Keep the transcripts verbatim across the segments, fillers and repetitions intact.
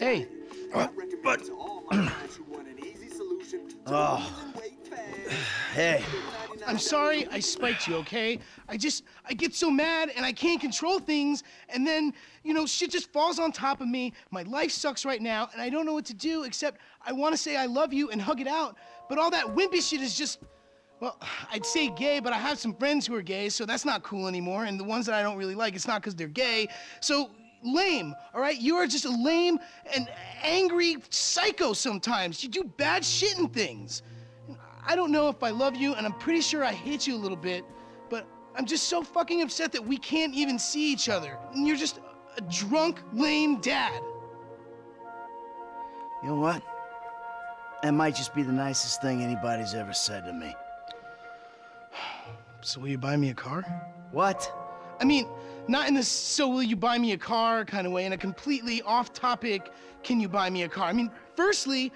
Hey. But, but oh. Hey. I'm sorry I spiked you, okay? I just, I get so mad and I can't control things and then, you know, shit just falls on top of me. My life sucks right now and I don't know what to do except I want to say I love you and hug it out. But all that wimpy shit is just, well, I'd say gay, but I have some friends who are gay, so that's not cool anymore. And the ones that I don't really like, it's not because they're gay. So lame, all right? You are just a lame and angry psycho sometimes. You do bad shit and things. I don't know if I love you, and I'm pretty sure I hate you a little bit, but I'm just so fucking upset that we can't even see each other. And you're just a drunk, lame dad. You know what? That might just be the nicest thing anybody's ever said to me. So will you buy me a car? What? I mean, not in this so will you buy me a car kind of way, in a completely off-topic can you buy me a car. I mean, firstly,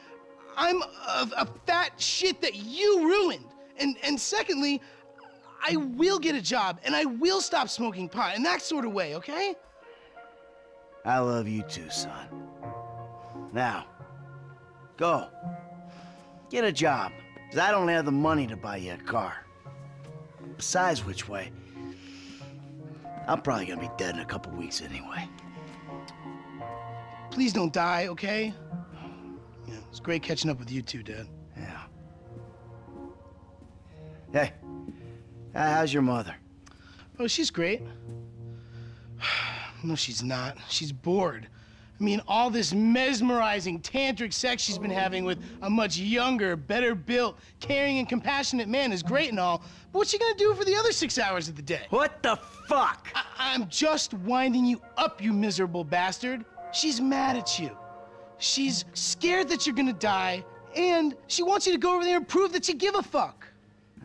I'm a, a fat shit that you ruined. And, and secondly, I will get a job and I will stop smoking pot in that sort of way, okay? I love you too, son. Now, go. Get a job, because I don't have the money to buy you a car. Besides which way, I'm probably gonna be dead in a couple weeks anyway. Please don't die, okay? Yeah, it's great catching up with you two, Dad. Yeah. Hey, how's your mother? Oh, she's great. No, she's not. She's bored. I mean, all this mesmerizing tantric sex she's been having with a much younger, better built, caring and compassionate man is great and all, but what's she gonna do for the other six hours of the day? What the fuck? I I'm just winding you up, you miserable bastard. She's mad at you. She's scared that you're gonna die, and she wants you to go over there and prove that you give a fuck.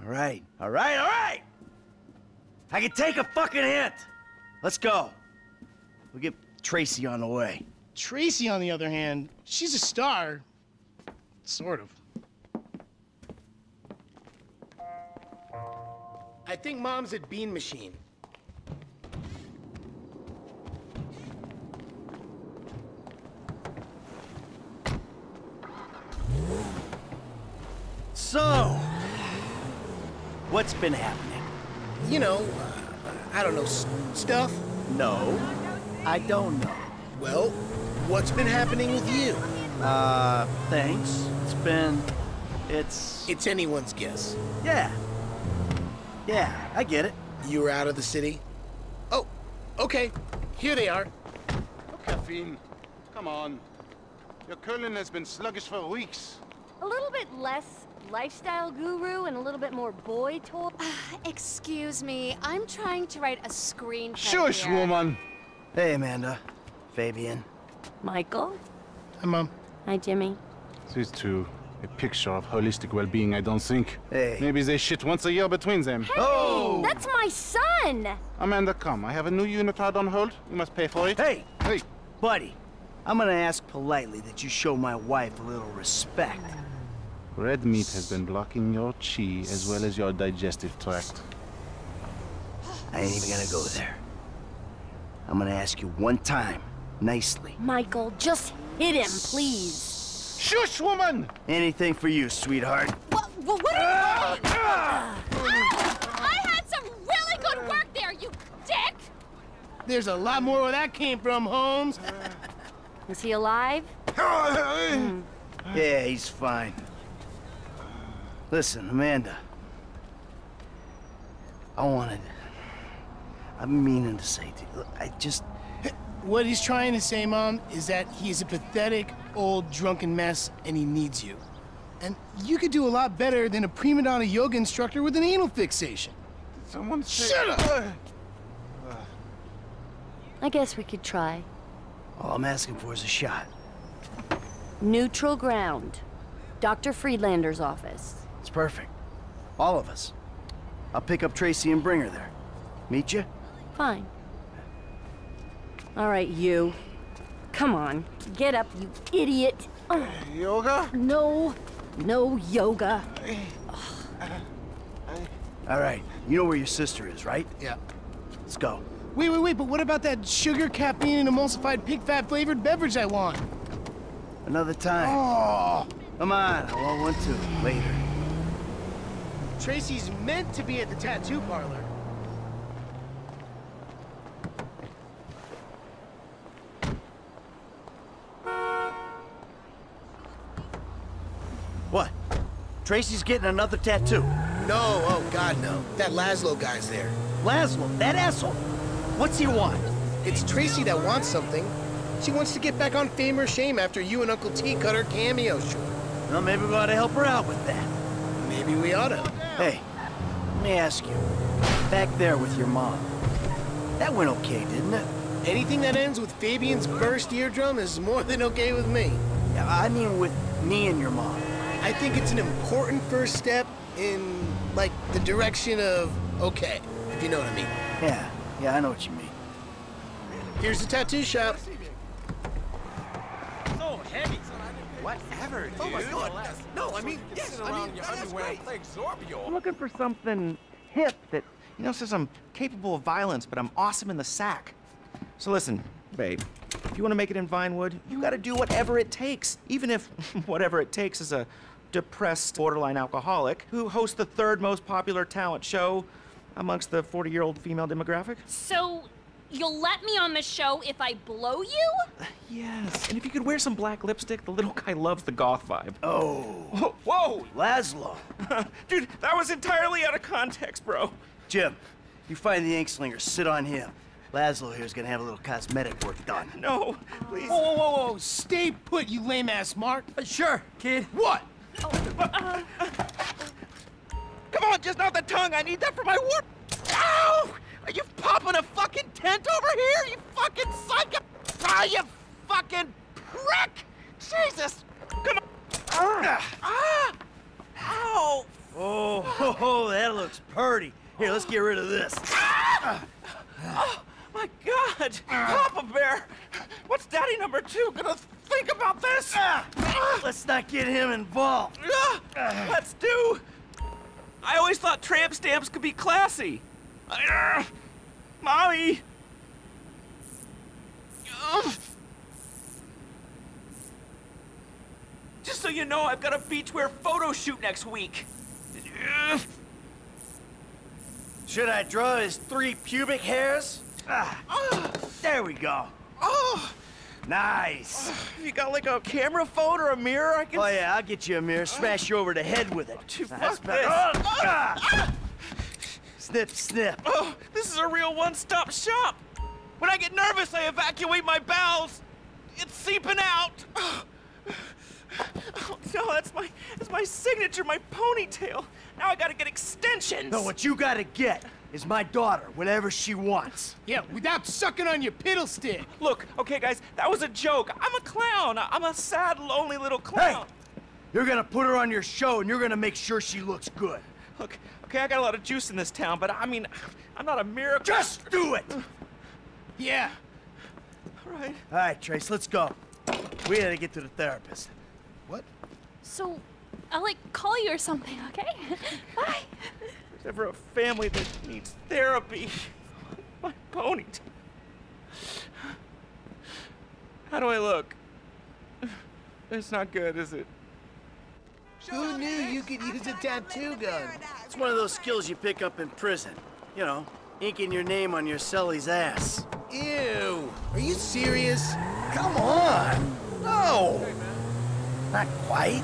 All right, all right, all right! I can take a fucking hint. Let's go. We'll get Tracy on the way. Tracy, on the other hand, she's a star. Sort of. I think Mom's at Bean Machine. So, what's been happening? You know, uh, I don't know, stuff? No, I don't know. Well, what's been happening with you? Uh, thanks. It's been... it's... It's anyone's guess. Yeah. Yeah, I get it. You were out of the city? Oh, okay. Here they are. No caffeine. Come on. Your curling has been sluggish for weeks. A little bit less lifestyle guru and a little bit more boy talk. Uh, excuse me. I'm trying to write a screenplay. Shush, here. Woman. Hey, Amanda. Fabian. Michael. Hi, Mom. Hi, Jimmy. These two, a picture of holistic well-being, I don't think. Hey. Maybe they shit once a year between them. Hey, oh! That's my son! Amanda, come. I have a new unit out on hold. You must pay for it. Hey! Hey! Buddy, I'm gonna ask politely that you show my wife a little respect. Red meat has been blocking your chi as well as your digestive tract. I ain't even gonna go there. I'm gonna ask you one time. Nicely. Michael, just hit him, please. Shush, woman! Anything for you, sweetheart. What, what, what are you doing? Uh, I had some really good work there, you dick! There's a lot more where that came from, Holmes. Is he alive? mm. Yeah, he's fine. Listen, Amanda. I wanted... I'm meaning to say to you, I just... What he's trying to say, Mom, is that he's a pathetic, old, drunken mess, and he needs you. And you could do a lot better than a prima donna yoga instructor with an anal fixation. Did someone say... Shut up! I guess we could try. All I'm asking for is a shot. Neutral ground. Doctor Friedlander's office. It's perfect. All of us. I'll pick up Tracy and bring her there. Meet you? Fine. All right, you. Come on, get up, you idiot. Uh, yoga? No, no yoga. I, I, I... All right, you know where your sister is, right? Yeah. Let's go. Wait, wait, wait, but what about that sugar, caffeine, and emulsified pig fat flavored beverage I want? Another time. Oh. Come on, I want one too. Later. Tracy's meant to be at the tattoo parlor. What? Tracy's getting another tattoo? No, oh God, no. That Laszlo guy's there. Laszlo? That asshole? What's he want? It's Tracy that wants something. She wants to get back on Fame or Shame after you and Uncle T cut her cameo short. Well, maybe we ought to help her out with that. Maybe we ought to. Hey, let me ask you. Back there with your mom. That went okay, didn't it? Anything that ends with Fabian's burst eardrum is more than okay with me. Yeah, I mean with me and your mom. I think it's an important first step in, like, the direction of okay, if you know what I mean. Yeah, yeah, I know what you mean. Here's the tattoo shop. Whatever, dude. Oh my God! No, I mean, yes, I mean, that's great. I'm looking for something hip that, you know, says I'm capable of violence, but I'm awesome in the sack. So listen, babe, if you want to make it in Vinewood, you got to do whatever it takes, even if whatever it takes is a depressed borderline alcoholic who hosts the third most popular talent show amongst the forty-year-old female demographic. So. You'll let me on the show if I blow you? Yes, and if you could wear some black lipstick, the little guy loves the goth vibe. Oh. Whoa, whoa. Laszlo. Dude, that was entirely out of context, bro. Jim, you find the ink slinger, sit on him. Laszlo here's gonna have a little cosmetic work done. No, please. Whoa, whoa, whoa, whoa. Stay put, you lame-ass mark. Uh, sure, kid. What? Oh, uh... Come on, just not the tongue. I need that for my work. Ow! Are you popping a fucking tent over here? You fucking psycho! Ah, you fucking prick! Jesus! Come on! Ah! Ah! Ow! Oh, oh, oh, that looks pretty. Here, let's get rid of this. Ah! Oh, my God! Ah. Papa Bear! What's Daddy number two gonna think about this? Ah. Ah. Let's not get him involved. Ah. Ah. Let's do! I always thought tramp stamps could be classy. Uh, mommy! Uh, just so you know, I've got a beachwear photo shoot next week. Uh, Should I draw his three pubic hairs? Ah, uh, there we go. Oh, nice. Uh, you got like a camera phone or a mirror? I can. Oh yeah, I'll get you a mirror. Smash uh, you over the head with it. Oh, fuck this. Oh, ah. Ah. Snip, snip. Oh, this is a real one-stop shop. When I get nervous, I evacuate my bowels. It's seeping out. Oh, no, that's my, that's my signature, my ponytail. Now I gotta get extensions. No, what you gotta get is my daughter, whatever she wants. Yeah, without sucking on your piddle stick. Look, okay, guys, that was a joke. I'm a clown. I'm a sad, lonely little clown. Hey, you're gonna put her on your show, and you're gonna make sure she looks good. Look, okay, I got a lot of juice in this town, but I mean, I'm not a miracle. Just do it! Yeah. All right. All right, Trace, let's go. We gotta get to the therapist. What? So, I'll, like, call you or something, okay? Bye. There's ever a family that needs therapy. My ponytail. How do I look? It's not good, is it? Who knew you could use a tattoo gun? It's one of those skills you pick up in prison. You know, inking your name on your cellie's ass. Ew! Are you serious? Come on! No! Not quite.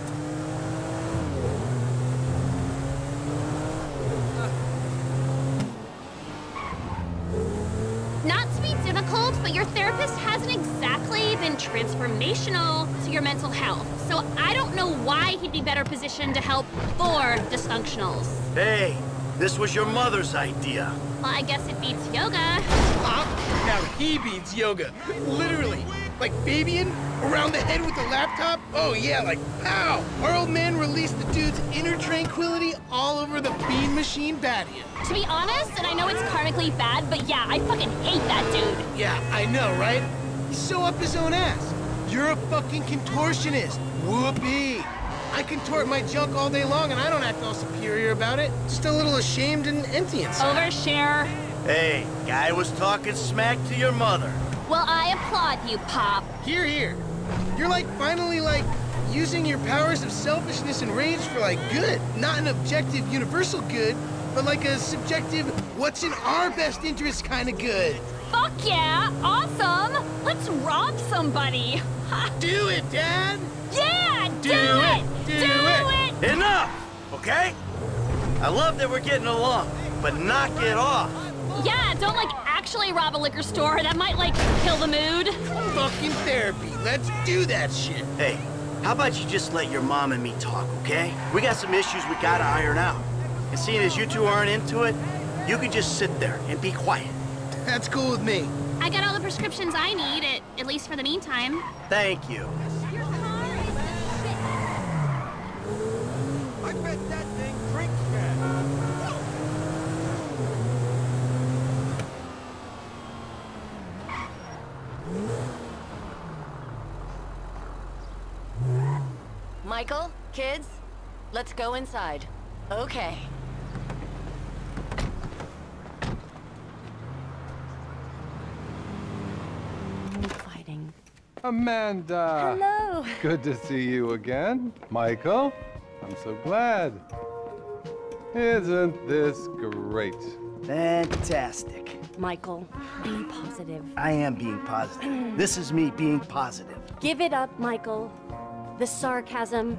Not to be difficult, but your therapist hasn't exactly been transformational to your mental health. So I don't know why he'd be better positioned to help for dysfunctionals. Hey, this was your mother's idea. Well, I guess it beats yoga. Uh, now he beats yoga, literally. Like Fabian, around the head with the laptop? Oh yeah, like pow! Our old man released the dude's inner tranquility all over the Bean Machine patio. To be honest, and I know it's karmically bad, but yeah, I fucking hate that dude. Yeah, I know, right? He's so up his own ass. You're a fucking contortionist. Whoopee. I contort my junk all day long, and I don't act all superior about it. Just a little ashamed and empty inside. Overshare. Hey, guy was talking smack to your mother. Well, I applaud you, Pop. Hear, hear. You're like finally like using your powers of selfishness and rage for like good, not an objective universal good, but like a subjective what's in our best interest kind of good. Fuck yeah, awesome. Let's rob somebody. Do it, Dad. Yeah, do, do it. it. Do, do it. it. Enough, okay? I love that we're getting along, but knock it off. Yeah, don't like actually rob a liquor store. That might like kill the mood. Fucking therapy. Let's do that shit. Hey, how about you just let your mom and me talk, okay? We got some issues we gotta iron out. And seeing as you two aren't into it, you can just sit there and be quiet. That's cool with me. I got all the prescriptions I need, at, at least for the meantime. Thank you. Your car is shit. I bet that thing drinks that. Michael, kids, let's go inside. Okay. Amanda! Hello! Good to see you again. Michael, I'm so glad. Isn't this great? Fantastic. Michael, being positive. I am being positive. This is me being positive. Give it up, Michael. The sarcasm.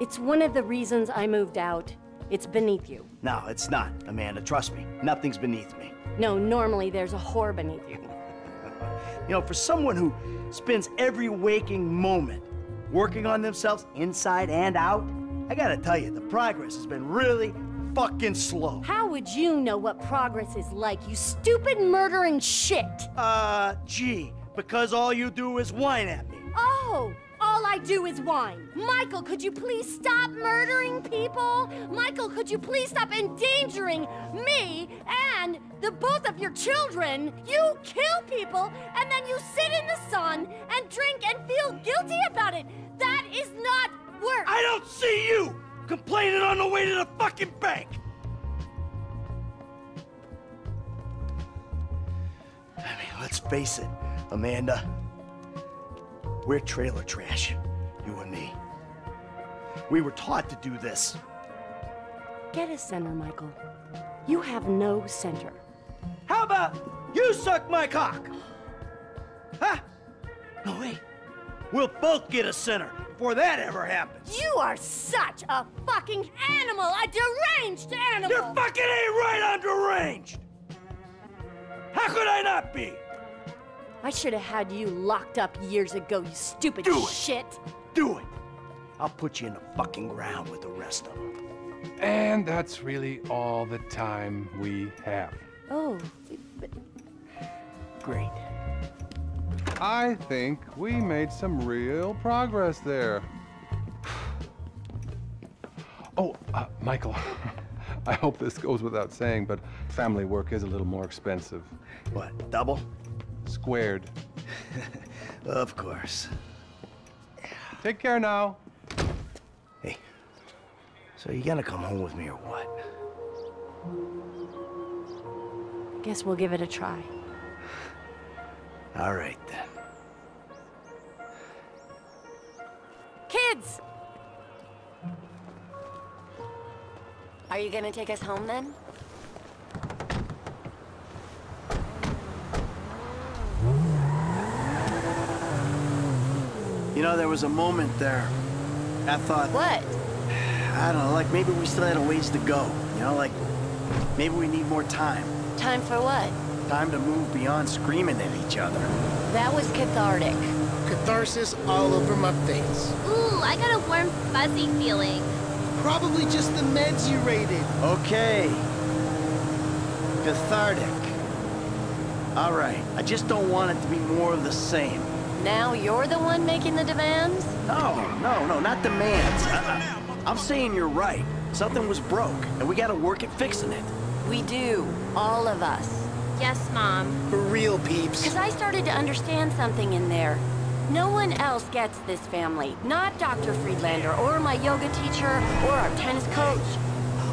It's one of the reasons I moved out. It's beneath you. No, it's not, Amanda. Trust me. Nothing's beneath me. No, normally there's a whore beneath you. You know, for someone who spends every waking moment working on themselves inside and out, I gotta tell you, the progress has been really fucking slow. How would you know what progress is like, you stupid murdering shit? Uh, gee, because all you do is whine at me. Oh, all I do is whine. Michael, could you please stop murdering people? Michael, could you please stop endangering me and the both of your children? You kill people, and then you sit in the sun and drink and feel guilty about it. That is not work. I don't see you complaining on the way to the fucking bank. I mean, let's face it, Amanda. We're trailer trash, you and me. We were taught to do this. Get a center, Michael. You have no center. How about you suck my cock? Huh? No way. We'll both get a center before that ever happens. You are such a fucking animal, a deranged animal. You're fucking ain't right on deranged. How could I not be? I should have had you locked up years ago, you stupid Do shit. It. Do it. I'll put you in the fucking ground with the rest of them. And that's really all the time we have. Oh, but... great. I think we made some real progress there. Oh, uh, Michael. I hope this goes without saying, but family work is a little more expensive. What, double? Squared. Of course. Take care now. Hey, so you gonna come home with me or what? Guess we'll give it a try. All right then. Kids! Are you gonna take us home then? You know, there was a moment there, I thought... What? I don't know, like maybe we still had a ways to go. You know, like maybe we need more time. Time for what? Time to move beyond screaming at each other. That was cathartic. Catharsis all over my face. Ooh, I got a warm, fuzzy feeling. Probably just the meds you rated. Okay. Cathartic. All right, I just don't want it to be more of the same. Now you're the one making the demands? No, no, no, not demands. I, I, I'm saying you're right. Something was broke, and we gotta work at fixing it. We do. All of us. Yes, Mom. For real, peeps. Because I started to understand something in there. No one else gets this family. Not Doctor Friedlander, or my yoga teacher, or our tennis coach,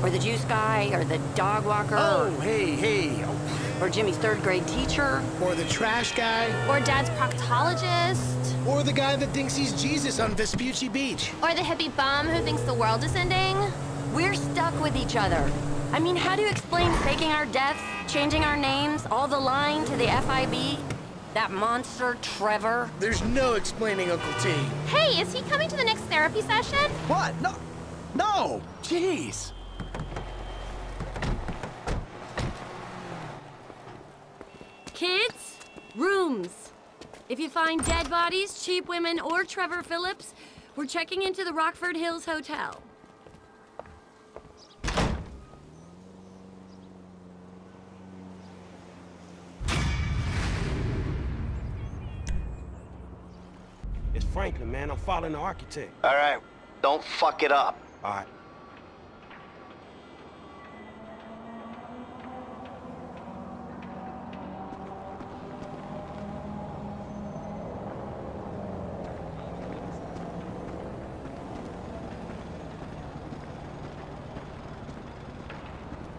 or the juice guy, or the dog walker. Oh, hey, hey. Or Jimmy's third grade teacher. Or the trash guy. Or Dad's proctologist. Or the guy that thinks he's Jesus on Vespucci Beach. Or the hippie bum who thinks the world is ending. We're stuck with each other. I mean, how do you explain faking our deaths, changing our names, all the lying to the F I B? That monster, Trevor? There's no explaining Uncle T. Hey, is he coming to the next therapy session? What? No. No! Jeez. Kids, rooms. If you find dead bodies, cheap women, or Trevor Phillips, we're checking into the Rockford Hills Hotel. It's Franklin, man. I'm following the architect. All right. Don't fuck it up. All right.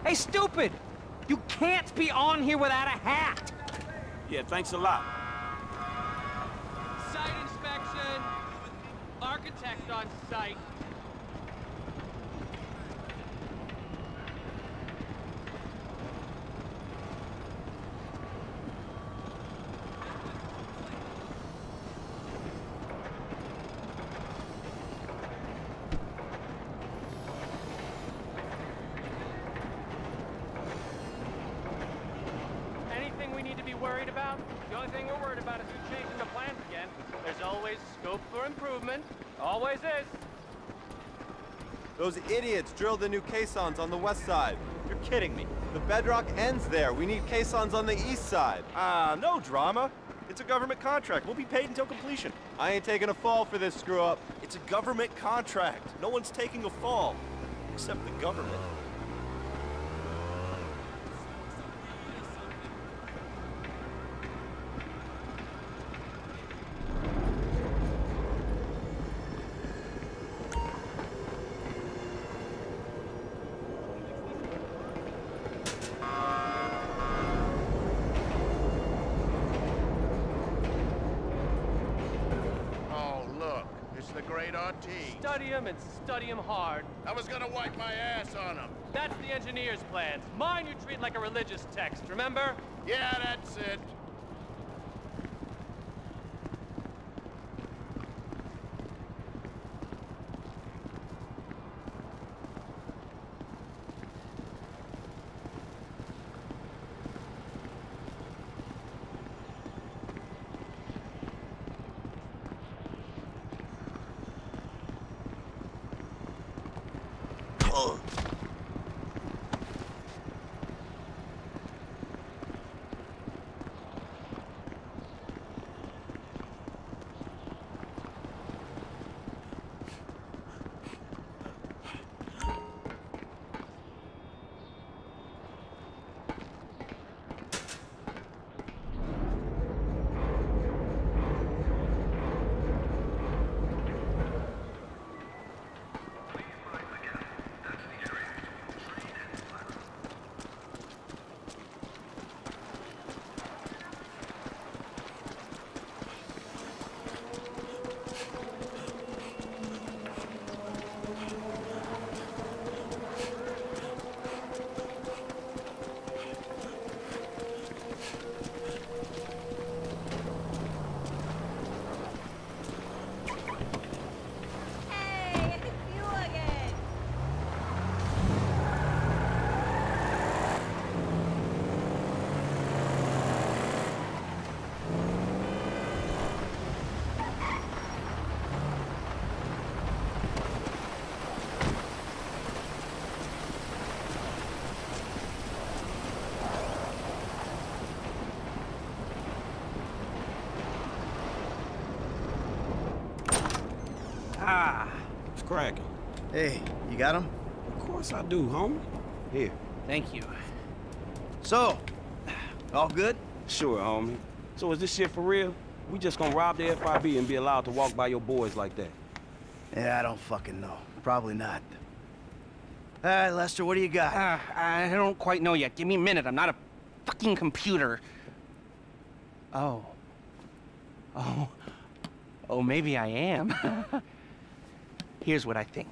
Hey, stupid! You can't be on here without a hat! Yeah, thanks a lot. Site inspection! Architect on site. Those idiots drilled the new caissons on the west side. You're kidding me. The bedrock ends there. We need caissons on the east side. Ah, uh, no drama. It's a government contract. We'll be paid until completion. I ain't taking a fall for this screw-up. It's a government contract. No one's taking a fall. Except the government. Study him and study him hard. I was gonna wipe my ass on him. That's the engineer's plans. Mine you treat like a religious text, remember? Yeah, that's it. Cracking. Hey, you got him? Of course I do, homie. Here. Thank you. So, all good? Sure, homie. So is this shit for real? We just gonna rob the F I B and be allowed to walk by your boys like that? Yeah, I don't fucking know. Probably not. All right, Lester, what do you got? Uh, I don't quite know yet. Give me a minute. I'm not a fucking computer. Oh. Oh. Oh, maybe I am. Here's what I think.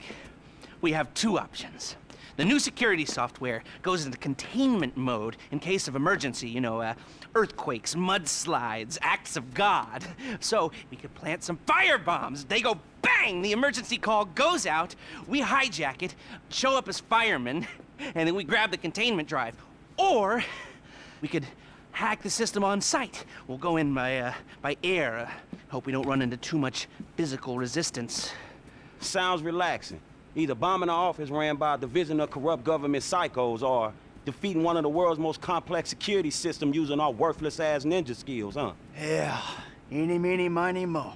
We have two options. The new security software goes into containment mode in case of emergency, you know, uh, earthquakes, mudslides, acts of God. So we could plant some firebombs. They go bang, the emergency call goes out, we hijack it, show up as firemen, and then we grab the containment drive. Or we could hack the system on site. We'll go in by, uh, by air. Uh, hope we don't run into too much physical resistance. Sounds relaxing. Either bombing an office ran by a division of corrupt government psychos or defeating one of the world's most complex security systems using our worthless-ass ninja skills, huh? Yeah. Eeny, meeny, miny, mo.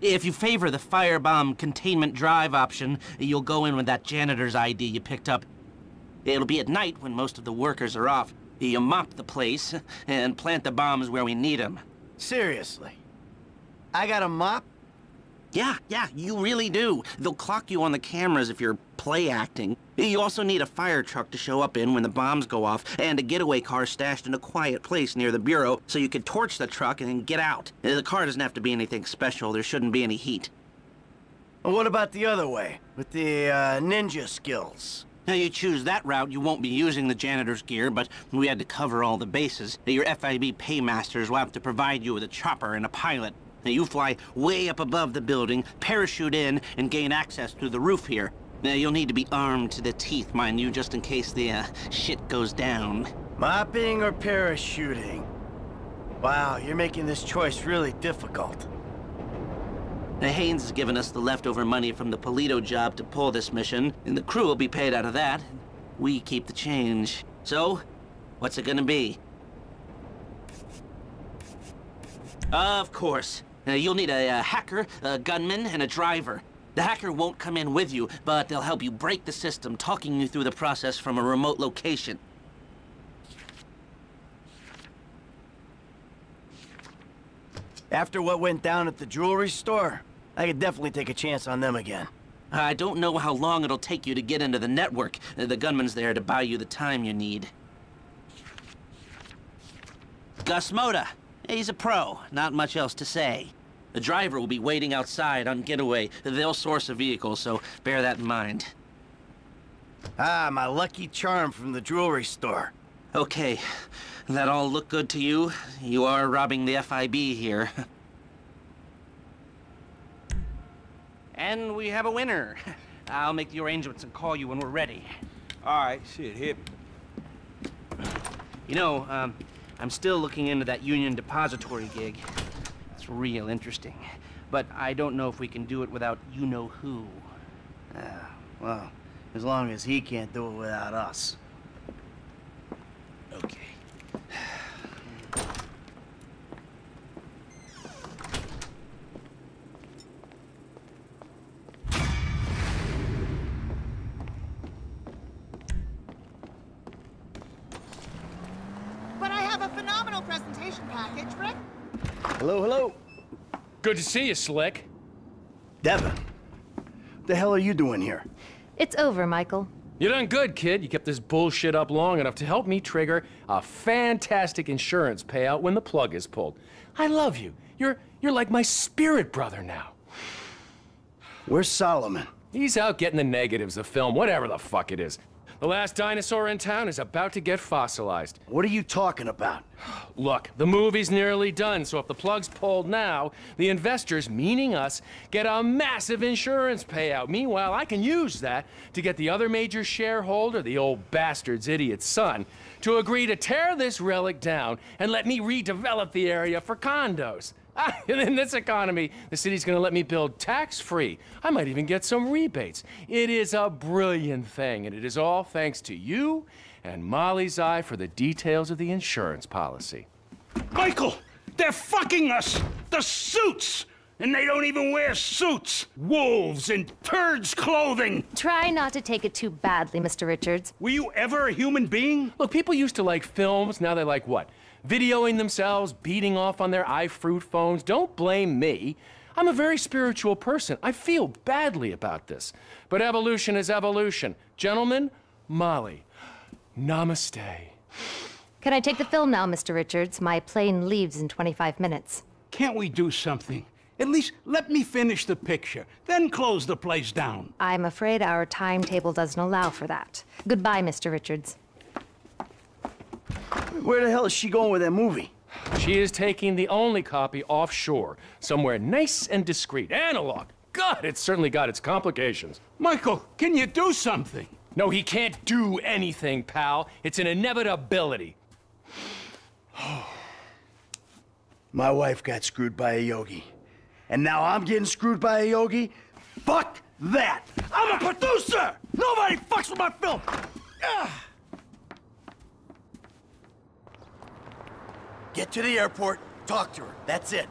If you favor the firebomb containment drive option, you'll go in with that janitor's I D you picked up. It'll be at night when most of the workers are off. You mop the place and plant the bombs where we need them. Seriously? I got a mop? Yeah, yeah, you really do. They'll clock you on the cameras if you're play-acting. You also need a fire truck to show up in when the bombs go off, and a getaway car stashed in a quiet place near the bureau so you can torch the truck and then get out. The car doesn't have to be anything special. There shouldn't be any heat. Well, what about the other way, with the uh, ninja skills? Now, you choose that route, you won't be using the janitor's gear, but we had to cover all the bases. Your F I B paymasters will have to provide you with a chopper and a pilot. Now, you fly way up above the building, parachute in, and gain access through the roof here. Now, you'll need to be armed to the teeth, mind you, just in case the uh, shit goes down. Mopping or parachuting? Wow, you're making this choice really difficult. Now, Haynes has given us the leftover money from the Polito job to pull this mission, and the crew will be paid out of that. We keep the change. So, what's it gonna be? Of course. Now, you'll need a, a hacker, a gunman, and a driver. The hacker won't come in with you, but they'll help you break the system, talking you through the process from a remote location. After what went down at the jewelry store, I could definitely take a chance on them again. I don't know how long it'll take you to get into the network. The gunman's there to buy you the time you need. Gus Moda. He's a pro. Not much else to say. The driver will be waiting outside on getaway. They'll source a vehicle, so bear that in mind. Ah, my lucky charm from the jewelry store. Okay. That all look good to you? You are robbing the F I B here. And we have a winner. I'll make the arrangements and call you when we're ready. All right, shit, hit me. You know, um, I'm still looking into that union depository gig. It's real interesting. But I don't know if we can do it without you-know-who. Uh, well, as long as he can't do it without us. Okay. But I have a phenomenal presentation package, Rick. Hello, hello. Good to see you, Slick. Devin, what the hell are you doing here? It's over, Michael. You're done good, kid. You kept this bullshit up long enough to help me trigger a fantastic insurance payout when the plug is pulled. I love you. You're you're like my spirit brother now. Where's Solomon? He's out getting the negatives of film, whatever the fuck it is. The last dinosaur in town is about to get fossilized. What are you talking about? Look, the movie's nearly done, so if the plug's pulled now, the investors, meaning us, get a massive insurance payout. Meanwhile, I can use that to get the other major shareholder, the old bastard's idiot son, to agree to tear this relic down and let me redevelop the area for condos. In this economy, the city's gonna let me build tax-free. I might even get some rebates. It is a brilliant thing, and it is all thanks to you and Molly's eye for the details of the insurance policy. Michael, they're fucking us! The suits! And they don't even wear suits! Wolves in turds' clothing! Try not to take it too badly, Mister Richards. Were you ever a human being? Look, people used to like films, now they like what? Videoing themselves, beating off on their iFruit phones. Don't blame me. I'm a very spiritual person. I feel badly about this. But evolution is evolution. Gentlemen, Molly, namaste. Can I take the film now, Mister Richards? My plane leaves in twenty-five minutes. Can't we do something? At least let me finish the picture, then close the place down. I'm afraid our timetable doesn't allow for that. Goodbye, Mister Richards. Where the hell is she going with that movie? She is taking the only copy offshore, somewhere nice and discreet. Analog. God, it's certainly got its complications. Michael, can you do something? No, he can't do anything, pal. It's an inevitability. My wife got screwed by a yogi. And now I'm getting screwed by a yogi? Fuck that! I'm a producer! Nobody fucks with my film! Ugh. Get to the airport, talk to her. That's it.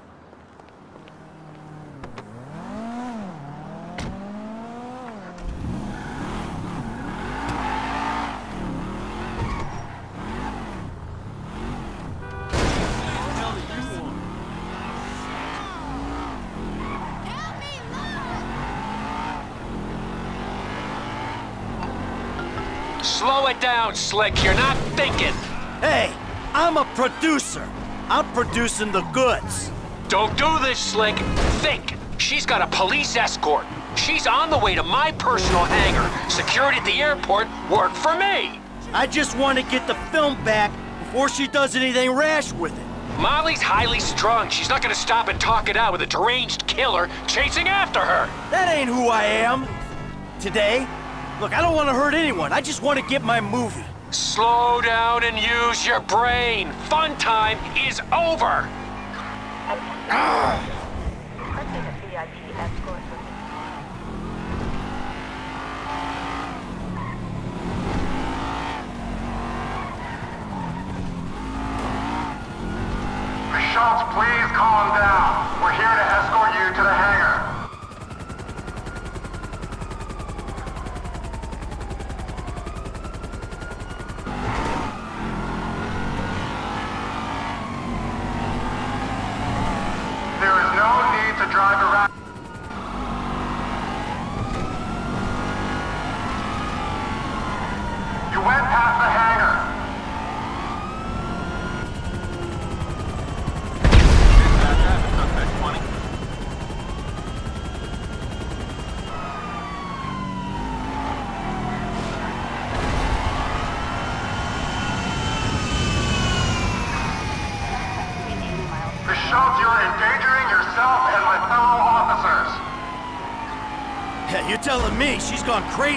Slow it down, Slick. You're not thinking. Hey, I'm a producer. I'm producing the goods. Don't do this, Slick. Think. She's got a police escort. She's on the way to my personal hangar. Security at the airport worked for me. I just want to get the film back before she does anything rash with it. Molly's highly strung. She's not going to stop and talk it out with a deranged killer chasing after her. That ain't who I am. Today. Look, I don't want to hurt anyone. I just want to get my movie. Slow down and use your brain. Fun time is over. Shots, please calm down. We're here to escort you to the hangar. She's gone crazy.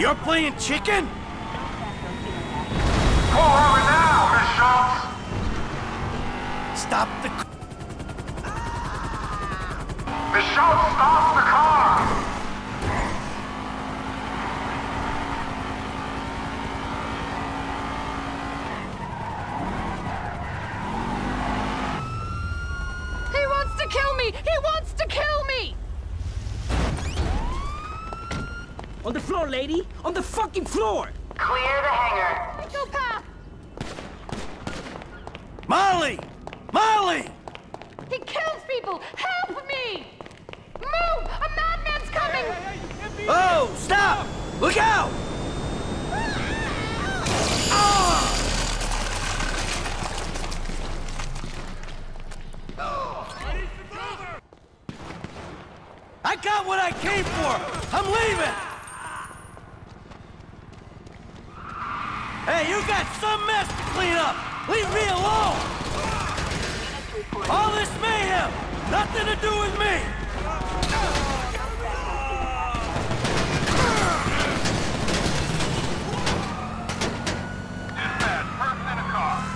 You're playing chicken? Pull over now, Miss Schultz! Stop the... Miss Schultz, stop the car! He wants to kill me! He wants to kill me! On the floor, lady! On the fucking floor! Clear the hangar! Go, Pop! Molly! Molly! He kills people! Help me! Move! A madman's coming! Hey, hey, hey, oh, stop! Look out! Ah! Oh! I got what I came for! I'm leaving! Hey, you got some mess to clean up! Leave me alone! All this mayhem! Nothing to do with me! Dispatch, person in a car.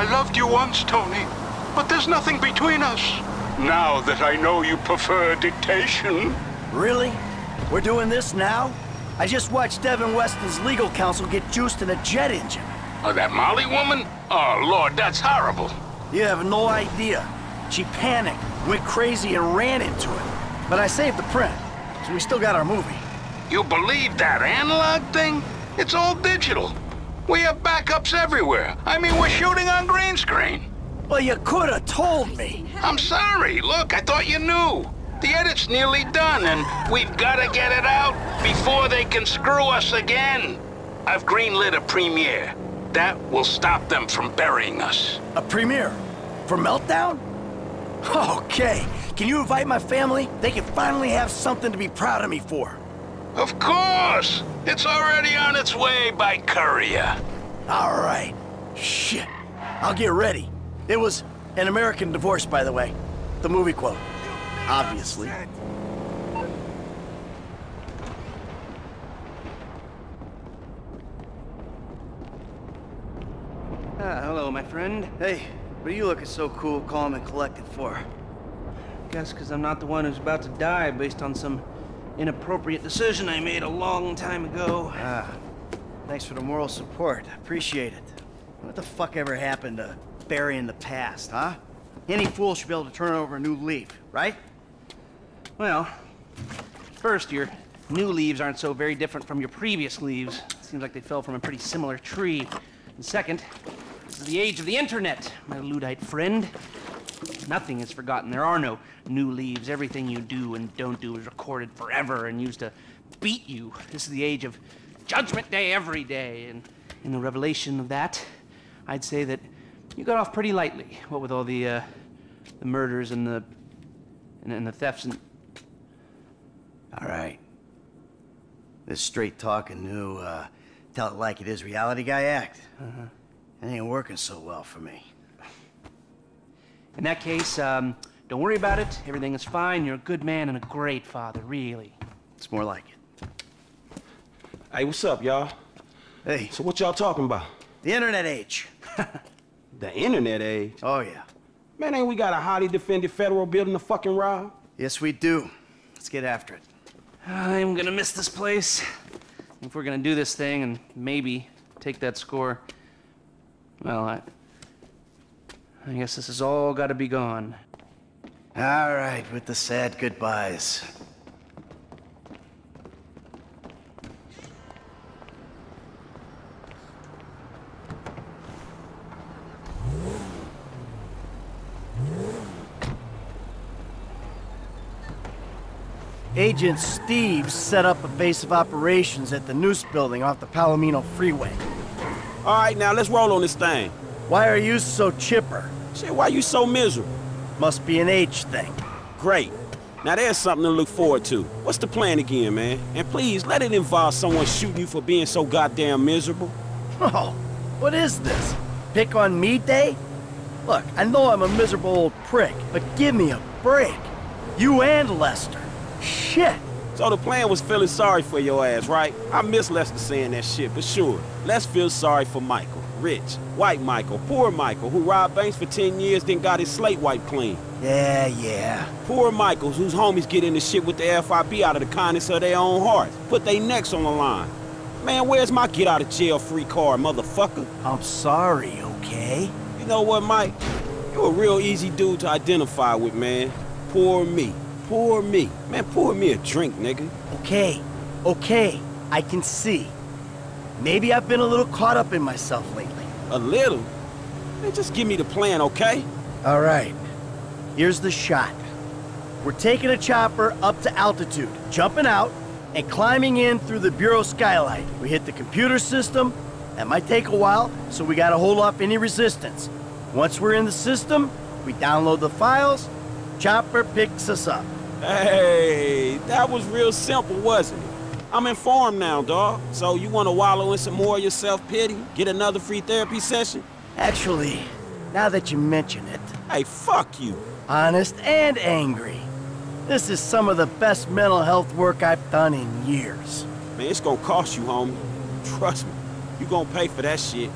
I loved you once, Tony, but there's nothing between us. Now that I know you prefer dictation. Really? We're doing this now? I just watched Devin Weston's legal counsel get juiced in a jet engine. Oh, that Molly woman? Oh, Lord, that's horrible. You have no idea. She panicked, went crazy, and ran into it. But I saved the print, so we still got our movie. You believe that analog thing? It's all digital. We have backups everywhere. I mean, we're shooting on green screen. Well, you could have told me. I'm sorry. Look, I thought you knew. The edit's nearly done, and we've got to get it out before they can screw us again. I've greenlit a premiere. That will stop them from burying us. A premiere? For Meltdown? Okay. Can you invite my family? They can finally have something to be proud of me for. Of course! It's already on its way by courier. All right. Shit. I'll get ready. It was An American Divorce, by the way. The movie quote. Obviously. Ah, hello, my friend. Hey, what are you looking so cool, calm, and collected for? Guess because I'm not the one who's about to die based on some inappropriate decision I made a long time ago. Ah, thanks for the moral support. Appreciate it. What the fuck ever happened to burying the past, huh? Any fool should be able to turn over a new leaf, right? Well, first, your new leaves aren't so very different from your previous leaves. It seems like they fell from a pretty similar tree. And second, this is the age of the internet, my Luddite friend. Nothing is forgotten. There are no new leaves. Everything you do and don't do is recorded forever and used to beat you. This is the age of Judgment Day every day. And in the revelation of that, I'd say that you got off pretty lightly, what with all the, uh, the murders and the, and, and the thefts and... All right. This straight-talking new, uh, tell-it-like-it-is reality guy act. Uh-huh. It ain't working so well for me. In that case, um, don't worry about it. Everything is fine. You're a good man and a great father, really. It's more like it. Hey, what's up, y'all? Hey. So what y'all talking about? The internet age. The internet age? Oh, yeah. Man, ain't we got a highly defended federal building to fucking rob? Yes, we do. Let's get after it. I'm gonna miss this place. If we're gonna do this thing and maybe take that score, well, I... I guess this has all got to be gone. All right, with the sad goodbyes. Agent Steve set up a base of operations at the Noose Building off the Palomino Freeway. All right, now let's roll on this thing. Why are you so chipper? Shit, why you so miserable? Must be an age thing. Great. Now there's something to look forward to. What's the plan again, man? And please, let it involve someone shooting you for being so goddamn miserable. Oh, what is this? Pick on me day? Look, I know I'm a miserable old prick, but give me a break. You and Lester. Shit. So the plan was feeling sorry for your ass, right? I miss Lester saying that shit, but sure. Let's feel sorry for Michael. Rich, white Michael, poor Michael, who robbed banks for ten years, then got his slate wiped clean. Yeah, yeah. Poor Michaels, whose homies get into shit with the F I B out of the kindness of their own hearts. Put their necks on the line. Man, where's my get-out-of-jail-free card, motherfucker? I'm sorry, okay? You know what, Mike? You're a real easy dude to identify with, man. Poor me. Pour me. Man, pour me a drink, nigga. Okay. Okay. I can see. Maybe I've been a little caught up in myself lately. A little? Man, just give me the plan, okay? All right. Here's the shot. We're taking a chopper up to altitude, jumping out, and climbing in through the Bureau skylight. We hit the computer system. That might take a while, so we gotta hold off any resistance. Once we're in the system, we download the files, chopper picks us up. Hey, that was real simple, wasn't it? I'm informed now, dawg. So you want to wallow in some more of your self-pity? Get another free therapy session? Actually, now that you mention it... Hey, fuck you. Honest and angry. This is some of the best mental health work I've done in years. Man, it's gonna cost you, homie. Trust me. You gonna pay for that shit.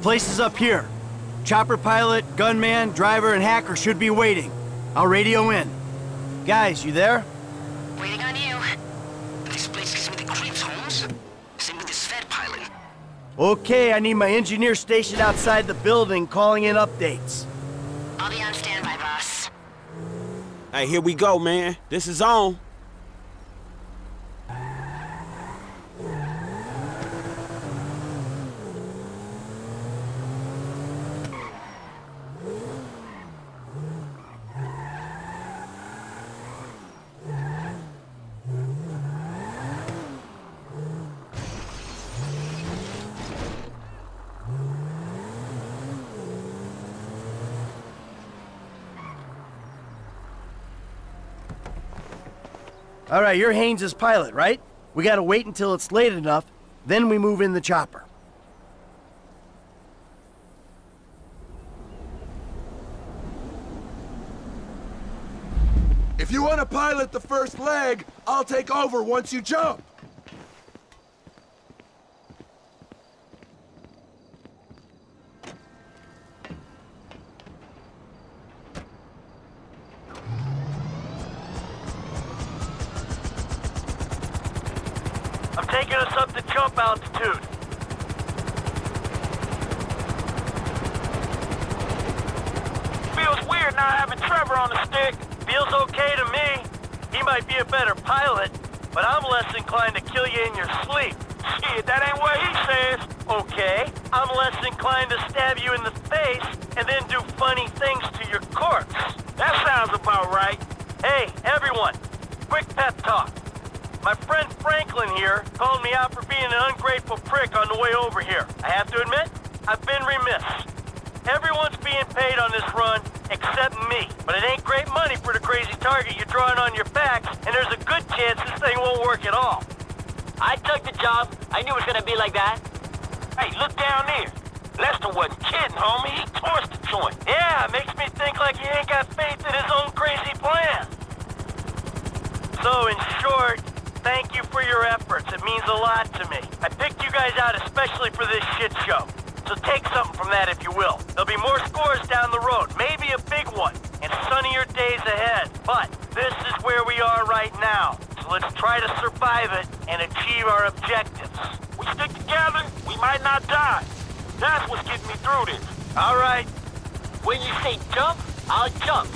place is up here. Chopper pilot, gunman, driver, and hacker should be waiting. I'll radio in. Guys, you there? Waiting on you. This place gives me the creeps, Holmes. Same with this Fed pilot. Okay, I need my engineer stationed outside the building calling in updates. I'll be on standby, boss. Hey, here we go, man. This is on. All right, you're Haynes' pilot, right? We gotta wait until it's late enough, then we move in the chopper. If you want to pilot the first leg, I'll take over once you jump. Taking us up to jump altitude. Feels weird not having Trevor on the stick. Feels okay to me. He might be a better pilot, but I'm less inclined to kill you in your sleep. Shit, that ain't what he says. Okay, I'm less inclined to stab you in the face and then do funny things to your corpse. That sounds about right. Hey, everyone, quick pep talk. My friend Franklin here called me out for being an ungrateful prick on the way over here. I have to admit, I've been remiss. Everyone's being paid on this run except me. But it ain't great money for the crazy target you're drawing on your backs, and there's a good chance this thing won't work at all. I took the job. I knew it was gonna be like that. Hey, look down there. Lester wasn't kidding, homie. He torched the joint. Yeah, makes me think like he ain't got faith in his own crazy plan. So, in short, thank you for your efforts. It means a lot to me. I picked you guys out especially for this shit show. So take something from that if you will. There'll be more scores down the road, maybe a big one, and sunnier days ahead. But this is where we are right now. So let's try to survive it and achieve our objectives. We stick together, we might not die. That's what's getting me through this. All right. When you say jump, I'll jump.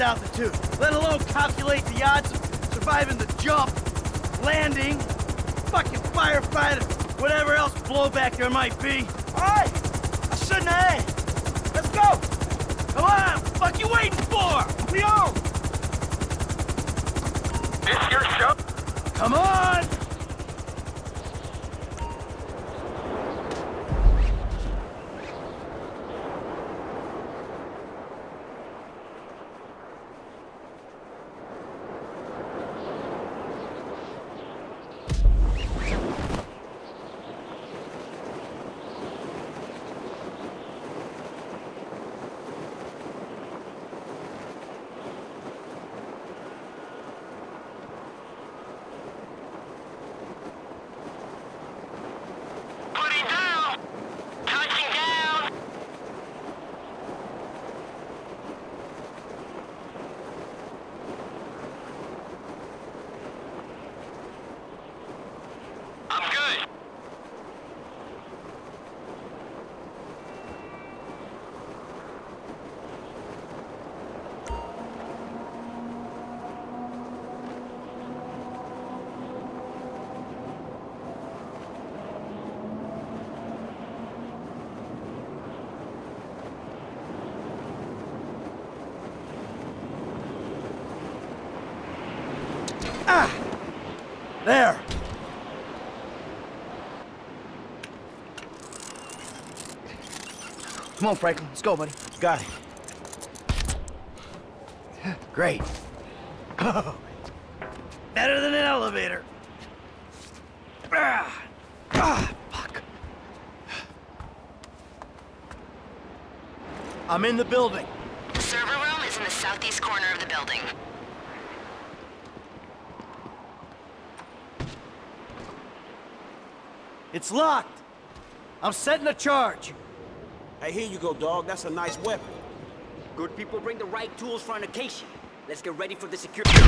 Altitude, let alone calculate the odds of surviving the jump, landing, fucking firefighter, whatever else blowback there might be. All right, I shouldn't have asked. Let's go. Come on, what the fuck you waiting for? We on. This your show? Come on. Ah! There! Come on, Franklin. Let's go, buddy. Got it. Great. Oh, better than an elevator. Ah, ah, fuck. I'm in the building. The server room is in the southeast corner of the building. It's locked. I'm setting a charge. Hey, here you go, dog. That's a nice weapon. Good people bring the right tools for an occasion. Let's get ready for the security. The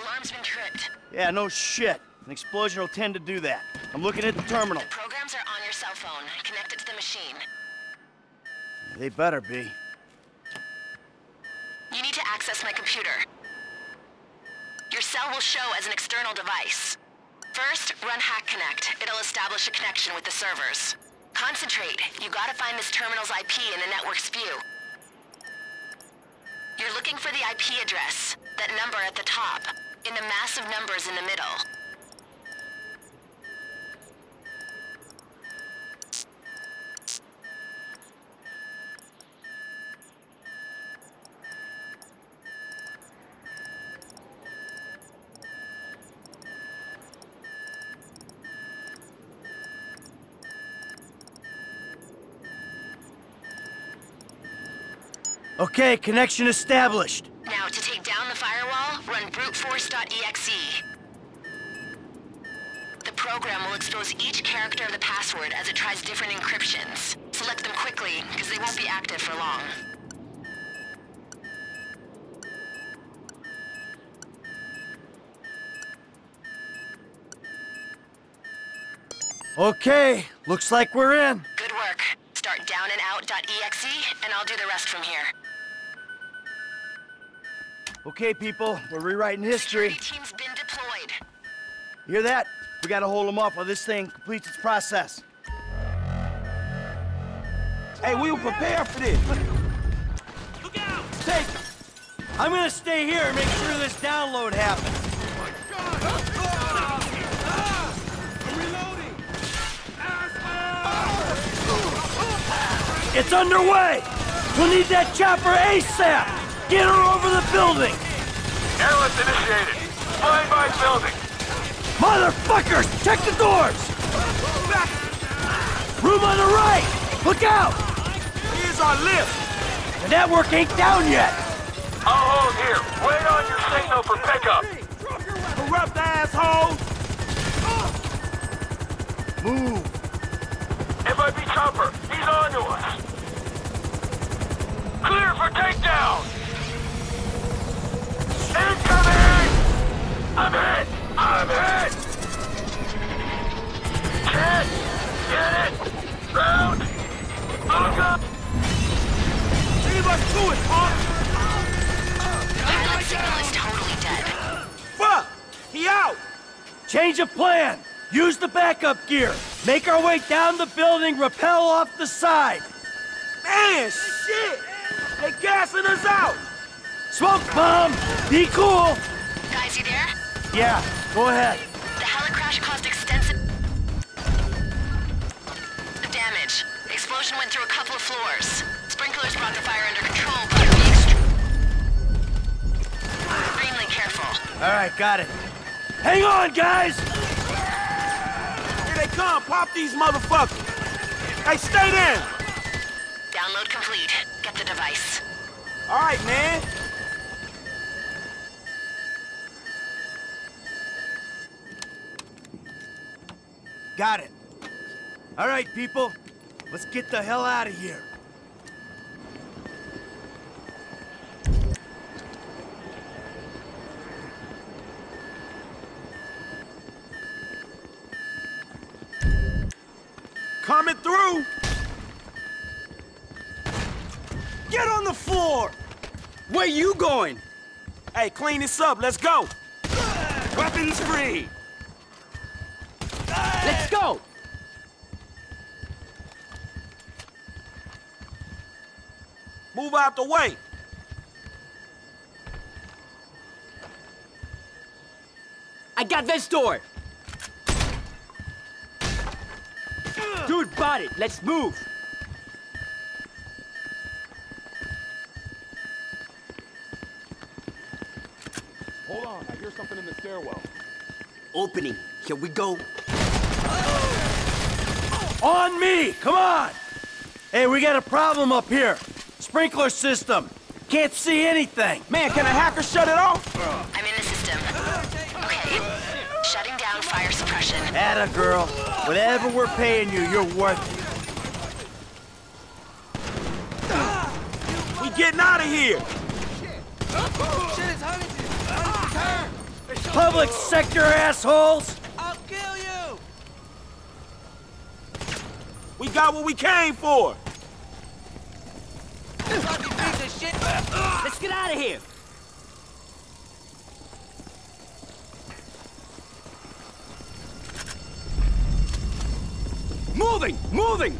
alarm's been tripped. Yeah, no shit. An explosion will tend to do that. I'm looking at the terminal. The programs are on your cell phone. Connected to the machine. They better be. You need to access my computer. Your cell will show as an external device. First, run Hack Connect. It'll establish a connection with the servers. Concentrate. You gotta find this terminal's I P in the network's view. You're looking for the I P address, that number at the top, in the massive numbers in the middle. Okay, connection established. Now, to take down the firewall, run brute force dot E X E. The program will expose each character of the password as it tries different encryptions. Select them quickly, because they won't be active for long. Okay, looks like we're in. Good work. Start down and out dot E X E, and I'll do the rest from here. Okay, people, we're rewriting history. Security team's been deployed. Hear that? We gotta hold them off while this thing completes its process. Hey, we were prepared for this. Look out! Take it. I'm gonna stay here and make sure this download happens. Oh my God! Ah! Ah! I'm reloading. Ah! It's underway. We'll need that chopper ASAP. Get her over the building! Airlift initiated. Flying by building. Motherfuckers! Check the doors! Back. Room on the right! Look out! Here's our lift! The network ain't down yet! I'll hold here. Wait on your signal for pickup. Corrupt asshole! Move! F I B chopper, he's on to us! Clear for takedown! Incoming! I'm hit! I'm hit! Shit! Get it! Round! Look up! Leave us to it, punk! Pilot signal is totally dead. Fuck! He out! Change of plan! Use the backup gear! Make our way down the building, rappel off the side! Man, shit! They're gassing us out! Smoke bomb! Be cool! Guys, you there? Yeah, go ahead. The helicrash caused extensive damage. The explosion went through a couple of floors. Sprinklers brought the fire under control, but it was extremely careful. Alright, got it. Hang on, guys! Here they come! Pop these motherfuckers! Hey, stay there! Download complete. Get the device. Alright, man. Got it. All right, people. Let's get the hell out of here. Coming through! Get on the floor! Where you going? Hey, clean this up. Let's go! Weapons free! Let's go! Move out the way! I got this door! Dude bought it! Let's move! Hold on, I hear something in the stairwell. Opening. Here we go. On me! Come on! Hey, we got a problem up here. Sprinkler system. Can't see anything. Man, can a hacker shut it off? I'm in the system. Okay. Shutting down fire suppression. Atta girl. Whatever we're paying you, you're worth it. We getting out of here! Public sector assholes! I'll kill you! We got what we came for! Let's get out of here! Moving! Moving!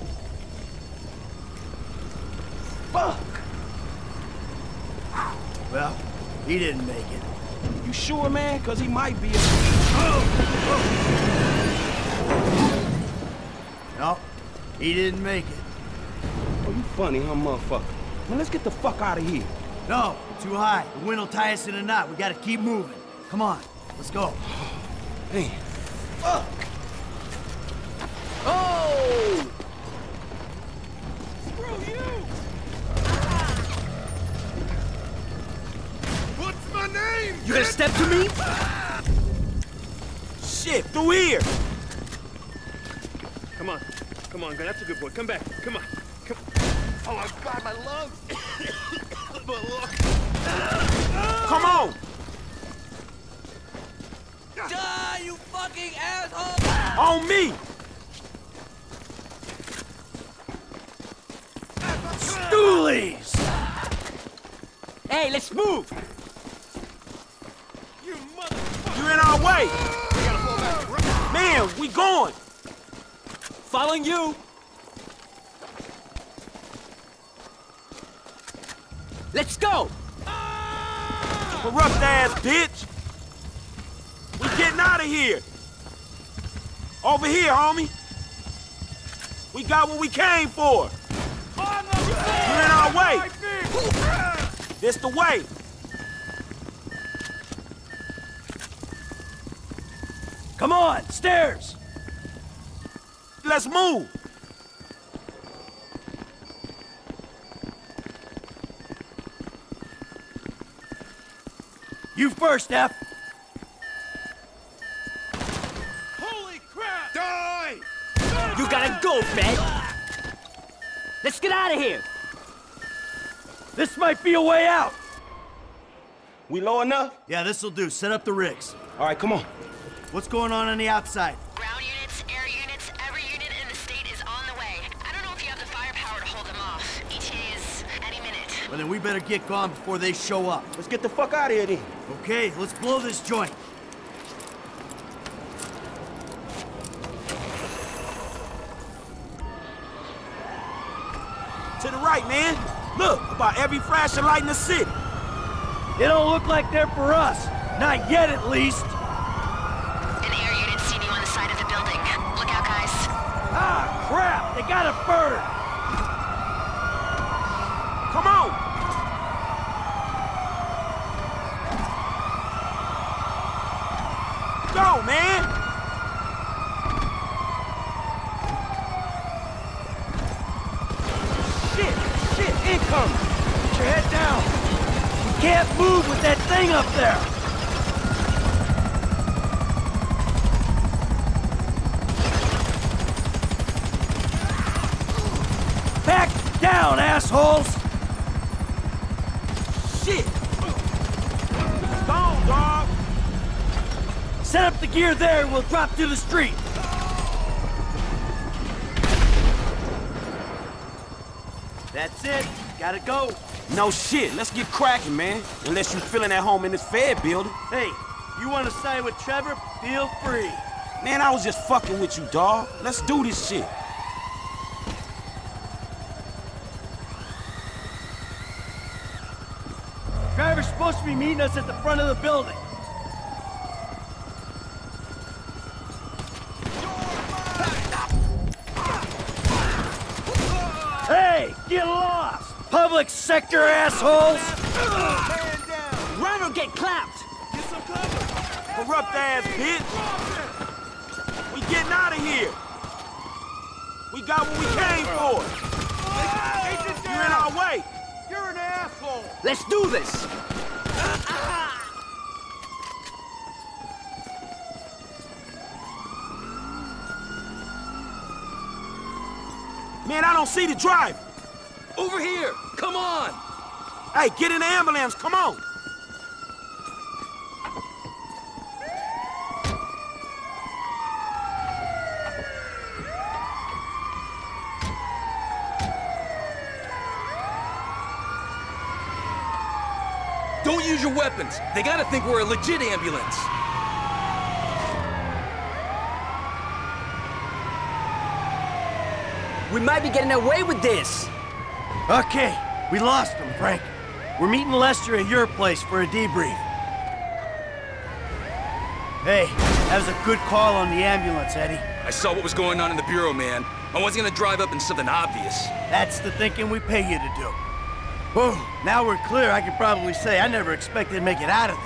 Fuck! Well, he didn't make it. You sure, man? Because he might be a... No, he didn't make it. Oh, you funny, huh, motherfucker? Now let's get the fuck out of here. No, too high. The wind will tie us in a knot. We gotta keep moving. Come on, let's go. Hey. Fuck! Oh! Screw you! What's my name? You gonna step to me? Shit, through here! Come on, come on, that's a good boy. Come back, come on, come. Oh my God, my lungs! My lungs. Come on! Die, you fucking asshole! On me! Stoolies! Hey, let's move! You motherfucker! You're in our way! We gotta pull back. Man, we going! Following you! Let's go! Ah! Corrupt ass bitch! We getting out of here! Over here, homie! We got what we came for! You're in our way! This the way! Come on! Stairs! Let's move! You first, F! Holy crap! Die! You gotta go, man! Let's get out of here! This might be a way out! We low enough? Yeah, this'll do. Set up the rigs. All right, come on. What's going on on the outside? Ground units, air units, every unit in the state is on the way. I don't know if you have the firepower to hold them off. E T A is any minute. Well, then we better get gone before they show up. Let's get the fuck out of here, then. Okay, let's blow this joint. To the right, man. Look, about every flashing light in the city. It don't look like they're for us. Not yet, at least. An air unit seen you on the side of the building. Look out, guys. Ah, crap! They got a bird! Come on! Go, man! Income! Put your head down! You can't move with that thing up there! Back down, assholes! Shit! It's gone, dog! Set up the gear there and we'll drop through the street! That's it. Gotta go. No shit. Let's get cracking, man. Unless you're feeling at home in this F I B building. Hey, you want to side with Trevor? Feel free. Man, I was just fucking with you, dawg. Let's do this shit. Trevor's supposed to be meeting us at the front of the building. public sector, assholes! Run'll get clapped! Get some cover! Corrupt-ass bitch! We getting out of here! We got what we came for! Oh, you're in our way! You're an asshole! Let's do this! Man, I don't see the driver. Over here! Come on! Hey, get in the ambulance! Come on! Don't use your weapons! They gotta think we're a legit ambulance! We might be getting away with this! Okay, we lost him, Frank. We're meeting Lester at your place for a debrief. Hey, that was a good call on the ambulance, Eddie. I saw what was going on in the bureau, man. I wasn't gonna drive up in something obvious. That's the thinking we pay you to do. Boom, now we're clear. I could probably say I never expected to make it out of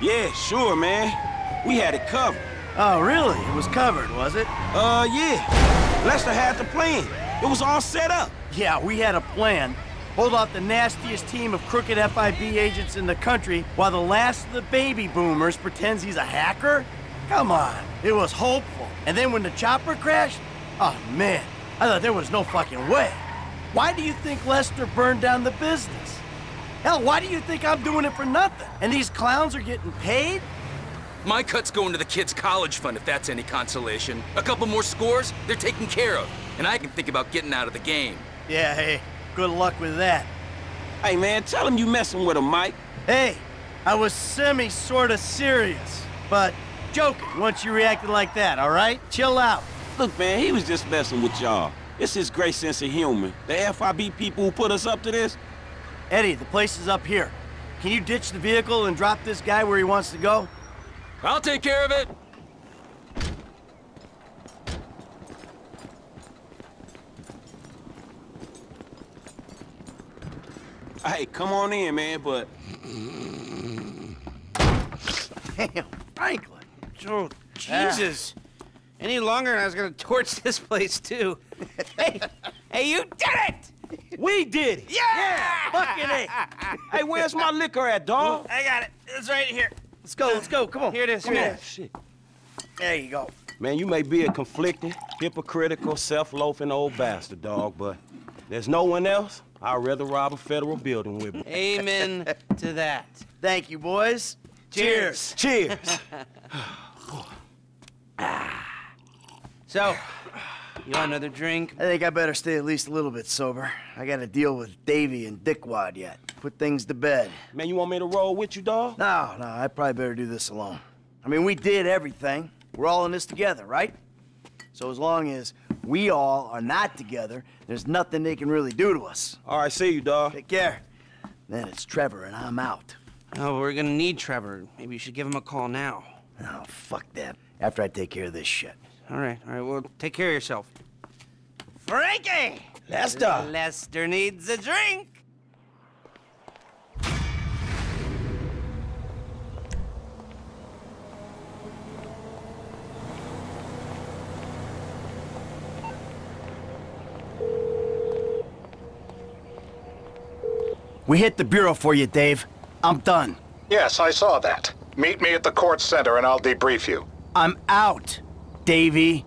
there. Yeah, sure, man. We had it covered. Oh, really? It was covered, was it? Uh, yeah. Lester had the plan. It was all set up. Yeah, we had a plan. Hold off the nastiest team of crooked F I B agents in the country while the last of the baby boomers pretends he's a hacker? Come on, it was hopeful. And then when the chopper crashed? Oh man, I thought there was no fucking way. Why do you think Lester burned down the business? Hell, why do you think I'm doing it for nothing? And these clowns are getting paid? My cut's going to the kids' college fund, if that's any consolation. A couple more scores, they're taken care of. And I can think about getting out of the game. Yeah, hey, good luck with that. Hey, man, tell him you messing with him, Mike. Hey, I was semi-sorta serious, but joking once you reacted like that, all right? Chill out. Look, man, he was just messing with y'all. It's his great sense of humor. The F I B people who put us up to this. Eddie, the place is up here. Can you ditch the vehicle and drop this guy where he wants to go? I'll take care of it! Hey, come on in, man, but... Damn, Franklin! Oh, Jesus! Ah. Any longer and I was gonna torch this place, too. Hey! Hey, you did it! We did it! Yeah! Yeah, fucking it! Hey, where's my liquor at, dawg? I got it. It's right here. Let's go, let's go, come on. Here it is, come here. Here. Shit. There you go. Man, you may be a conflicted, hypocritical, self-loafing old bastard, dog, but there's no one else I'd rather rob a federal building with me. Amen to that. Thank you, boys. Cheers. Cheers. Cheers. So, you want another drink? I think I better stay at least a little bit sober. I gotta deal with Davey and Dickwad yet. Put things to bed. Man, you want me to roll with you, dog? No, no, I probably better do this alone. I mean, we did everything. We're all in this together, right? So as long as we all are not together, there's nothing they can really do to us. All right, see you, dog. Take care. Then it's Trevor and I'm out. Oh, we're gonna need Trevor. Maybe you should give him a call now. Oh, fuck that. After I take care of this shit. All right, all right, well, take care of yourself. Frankie! Lester! Lester needs a drink! We hit the bureau for you, Dave. I'm done. Yes, I saw that. Meet me at the court center and I'll debrief you. I'm out, Davey.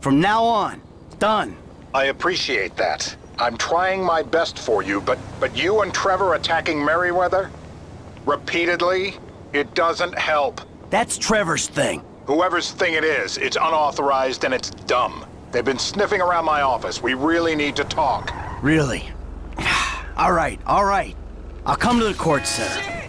From now on, done. I appreciate that. I'm trying my best for you, but, but you and Trevor attacking Merriweather? Repeatedly? It doesn't help. That's Trevor's thing. Whoever's thing it is, it's unauthorized and it's dumb. They've been sniffing around my office. We really need to talk. Really? All right, all right. I'll come to the court center.